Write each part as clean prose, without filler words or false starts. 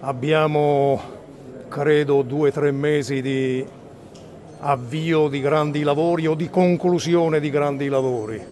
Abbiamo, credo, 2 o 3 mesi di avvio di grandi lavori o di conclusione di grandi lavori.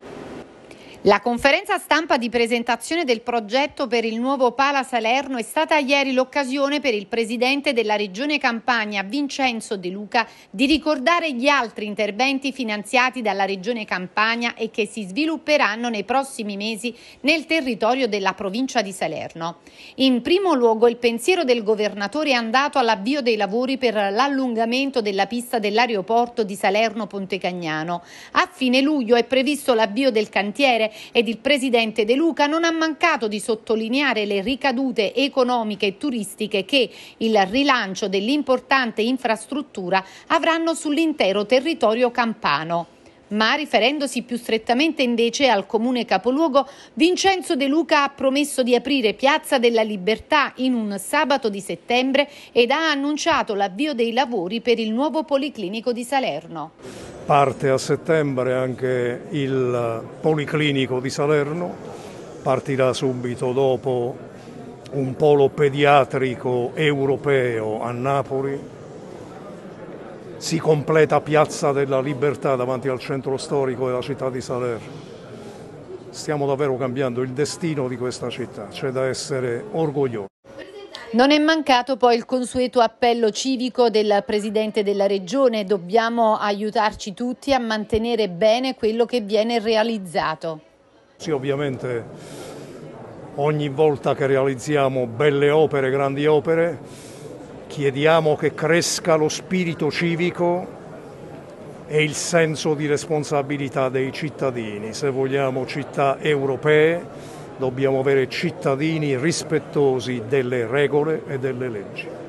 La conferenza stampa di presentazione del progetto per il nuovo Pala Salerno è stata ieri l'occasione per il presidente della Regione Campania, Vincenzo De Luca, di ricordare gli altri interventi finanziati dalla Regione Campania e che si svilupperanno nei prossimi mesi nel territorio della provincia di Salerno. In primo luogo, il pensiero del governatore è andato all'avvio dei lavori per l'allungamento della pista dell'aeroporto di Salerno-Pontecagnano. A fine luglio è previsto l'avvio del cantiere ed il presidente De Luca non ha mancato di sottolineare le ricadute economiche e turistiche che il rilancio dell'importante infrastruttura avranno sull'intero territorio campano. Ma riferendosi più strettamente invece al comune capoluogo, Vincenzo De Luca ha promesso di aprire Piazza della Libertà in un sabato di settembre ed ha annunciato l'avvio dei lavori per il nuovo Policlinico di Salerno. Parte a settembre anche il Policlinico di Salerno, partirà subito dopo un polo pediatrico europeo a Napoli, si completa Piazza della Libertà davanti al centro storico della città di Salerno. Stiamo davvero cambiando il destino di questa città, c'è da essere orgogliosi. Non è mancato poi il consueto appello civico del Presidente della Regione: dobbiamo aiutarci tutti a mantenere bene quello che viene realizzato. Sì, ovviamente ogni volta che realizziamo belle opere, grandi opere, chiediamo che cresca lo spirito civico e il senso di responsabilità dei cittadini. Se vogliamo città europee, dobbiamo avere cittadini rispettosi delle regole e delle leggi.